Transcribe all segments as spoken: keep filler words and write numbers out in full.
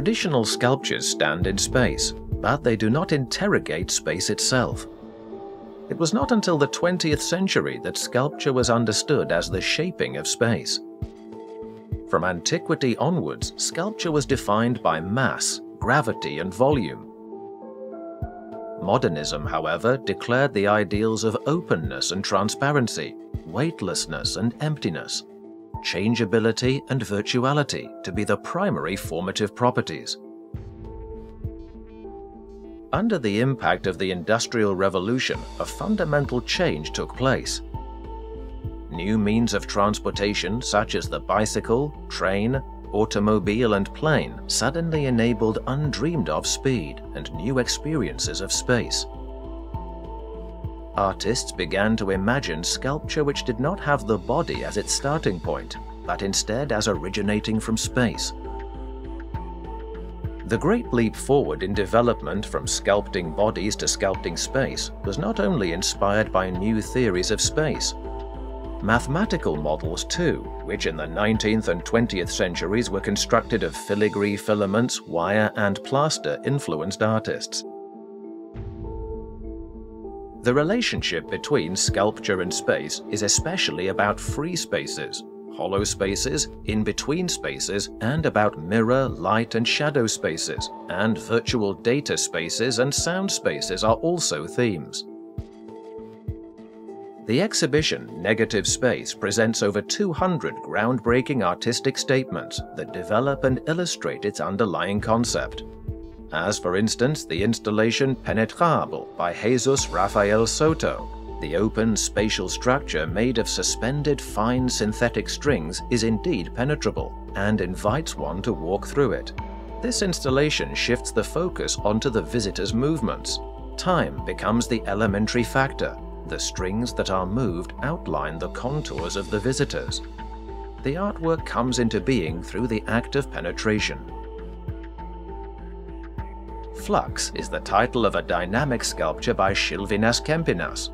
Traditional sculptures stand in space, but they do not interrogate space itself. It was not until the twentieth century that sculpture was understood as the shaping of space. From antiquity onwards, sculpture was defined by mass, gravity, and volume. Modernism, however, declared the ideals of openness and transparency, weightlessness and emptiness, changeability and virtuality to be the primary formative properties. Under the impact of the Industrial Revolution, a fundamental change took place. New means of transportation such as the bicycle, train, automobile and plane suddenly enabled undreamed-of speed and new experiences of space. Artists began to imagine sculpture which did not have the body as its starting point, but instead as originating from space. The great leap forward in development from sculpting bodies to sculpting space was not only inspired by new theories of space, mathematical models too, which in the nineteenth and twentieth centuries were constructed of filigree filaments, wire and plaster, influenced artists. The relationship between sculpture and space is especially about free spaces, hollow spaces, in-between spaces, and about mirror, light and shadow spaces, and virtual data spaces and sound spaces are also themes. The exhibition, Negative Space, presents over two hundred groundbreaking artistic statements that develop and illustrate its underlying concept. As for instance, the installation Penetrable by Jesus Rafael Soto. The open, spatial structure made of suspended fine synthetic strings is indeed penetrable and invites one to walk through it. This installation shifts the focus onto the visitor's movements. Time becomes the elementary factor. The strings that are moved outline the contours of the visitors. The artwork comes into being through the act of penetration. Flux is the title of a dynamic sculpture by Zilvinas Kempinas.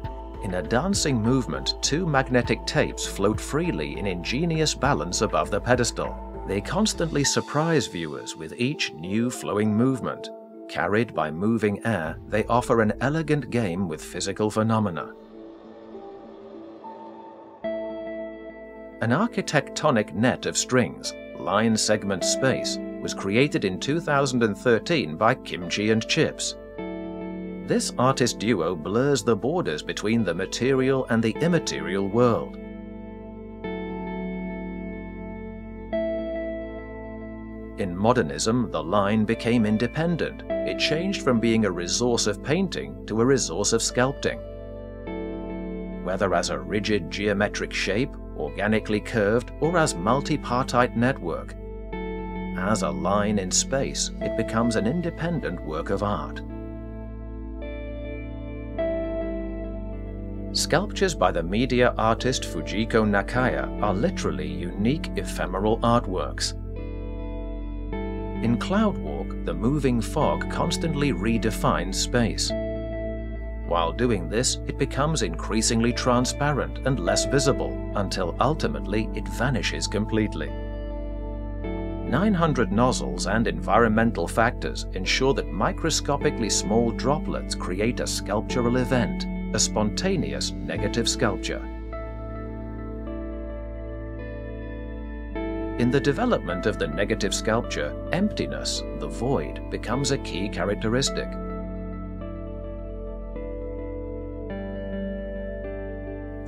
In a dancing movement, two magnetic tapes float freely in ingenious balance above the pedestal. They constantly surprise viewers with each new flowing movement. Carried by moving air, they offer an elegant game with physical phenomena. An architectonic net of strings, line segment space, was created in two thousand thirteen by Kimchi and Chips. This artist duo blurs the borders between the material and the immaterial world. In modernism, the line became independent. It changed from being a resource of painting to a resource of sculpting. Whether as a rigid geometric shape, organically curved, or as multipartite network, as a line in space, it becomes an independent work of art. Sculptures by the media artist Fujiko Nakaya are literally unique ephemeral artworks. In Cloudwalk, the moving fog constantly redefines space. While doing this, it becomes increasingly transparent and less visible, until ultimately it vanishes completely. nine hundred nozzles and environmental factors ensure that microscopically small droplets create a sculptural event, a spontaneous negative sculpture. In the development of the negative sculpture, emptiness, the void, becomes a key characteristic.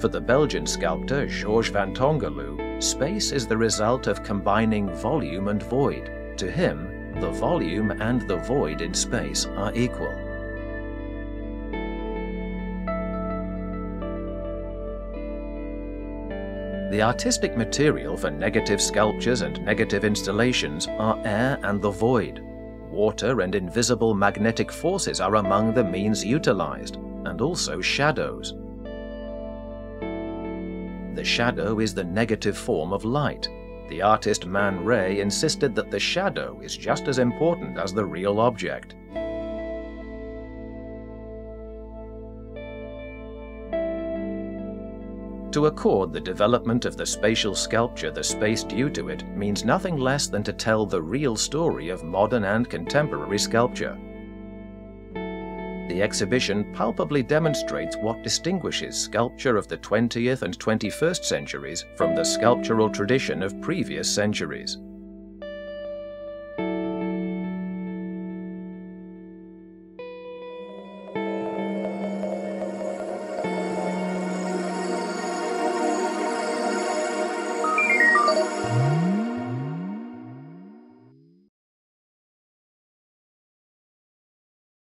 For the Belgian sculptor Georges Van Tongerloo, space is the result of combining volume and void. To him, the volume and the void in space are equal. The artistic material for negative sculptures and negative installations are air and the void. Water and invisible magnetic forces are among the means utilized, and also shadows. The shadow is the negative form of light. The artist Man Ray insisted that the shadow is just as important as the real object. To accord the development of the spatial sculpture the space due to it means nothing less than to tell the real story of modern and contemporary sculpture. The exhibition palpably demonstrates what distinguishes sculpture of the twentieth and twenty-first centuries from the sculptural tradition of previous centuries.